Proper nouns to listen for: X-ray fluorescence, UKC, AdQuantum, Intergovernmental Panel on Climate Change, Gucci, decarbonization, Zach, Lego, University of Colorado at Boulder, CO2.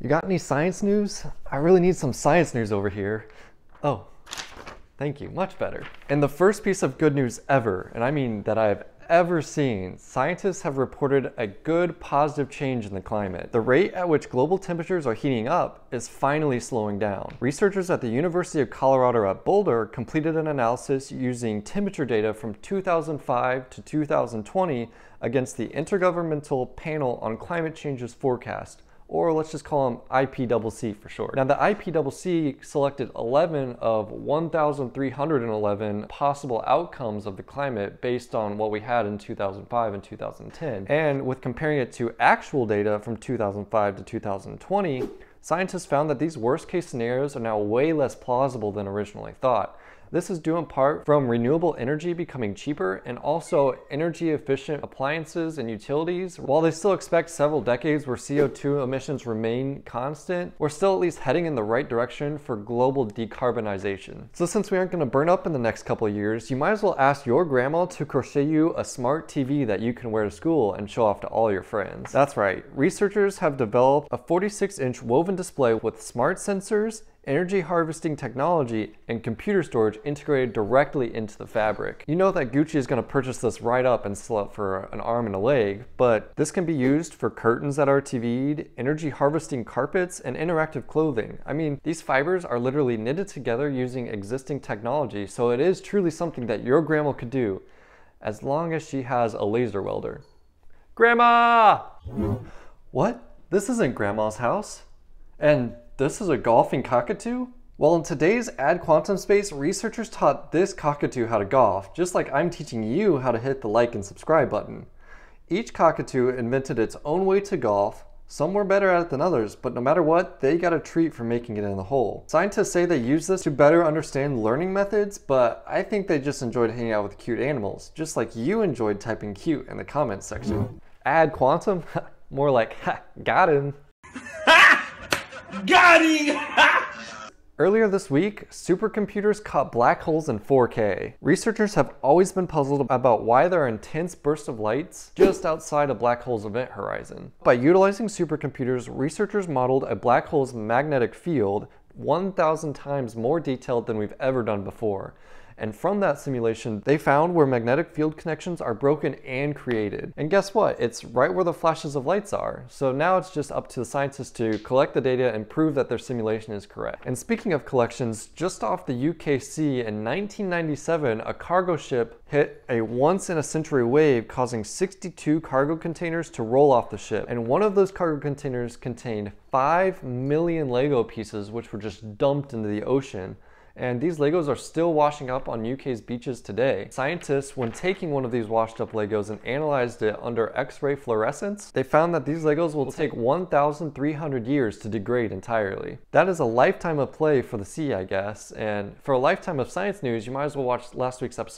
You got any science news? I really need some science news over here. Oh, thank you, much better. And the first piece of good news ever, and I mean that I've ever seen, scientists have reported a good positive change in the climate. The rate at which global temperatures are heating up is finally slowing down. Researchers at the University of Colorado at Boulder completed an analysis using temperature data from 2005 to 2020 against the Intergovernmental Panel on Climate Change's forecast, or let's just call them IPCC for short. Now the IPCC selected 11 of 1,311 possible outcomes of the climate based on what we had in 2005 and 2010. And with comparing it to actual data from 2005 to 2020, scientists found that these worst case scenarios are now way less plausible than originally thought. This is due in part from renewable energy becoming cheaper and also energy efficient appliances and utilities. While they still expect several decades where CO2 emissions remain constant, we're still at least heading in the right direction for global decarbonization. So since we aren't going to burn up in the next couple of years, you might as well ask your grandma to crochet you a smart TV that you can wear to school and show off to all your friends. That's right, researchers have developed a 46-inch woven display with smart sensors, energy harvesting technology, and computer storage integrated directly into the fabric. You know that Gucci is going to purchase this right up and sell it for an arm and a leg, but this can be used for curtains that are TV'd, energy harvesting carpets, and interactive clothing. I mean, these fibers are literally knitted together using existing technology, so it is truly something that your grandma could do, as long as she has a laser welder. Grandma! What? This isn't Grandma's house. And this is a golfing cockatoo? Well, in today's AdQuantum space, researchers taught this cockatoo how to golf, just like I'm teaching you how to hit the like and subscribe button. Each cockatoo invented its own way to golf. Some were better at it than others, but no matter what, they got a treat for making it in the hole. Scientists say they use this to better understand learning methods, but I think they just enjoyed hanging out with cute animals, just like you enjoyed typing cute in the comments section. AdQuantum? More like, ha, got him. Got him! Earlier this week, supercomputers caught black holes in 4K. Researchers have always been puzzled about why there are intense bursts of lights just outside a black hole's event horizon. By utilizing supercomputers, researchers modeled a black hole's magnetic field 1,000 times more detailed than we've ever done before. And from that simulation, they found where magnetic field connections are broken and created. And guess what? It's right where the flashes of lights are. So now it's just up to the scientists to collect the data and prove that their simulation is correct. And speaking of collections, just off the UKC in 1997, a cargo ship hit a once-in-a-century wave, causing 62 cargo containers to roll off the ship. And one of those cargo containers contained 5 million Lego pieces, which were just dumped into the ocean. And these Legos are still washing up on UK's beaches today. Scientists, when taking one of these washed up Legos and analyzed it under X-ray fluorescence, they found that these Legos will take 1,300 years to degrade entirely. That is a lifetime of play for the sea, I guess. And for a lifetime of science news, you might as well watch last week's episode.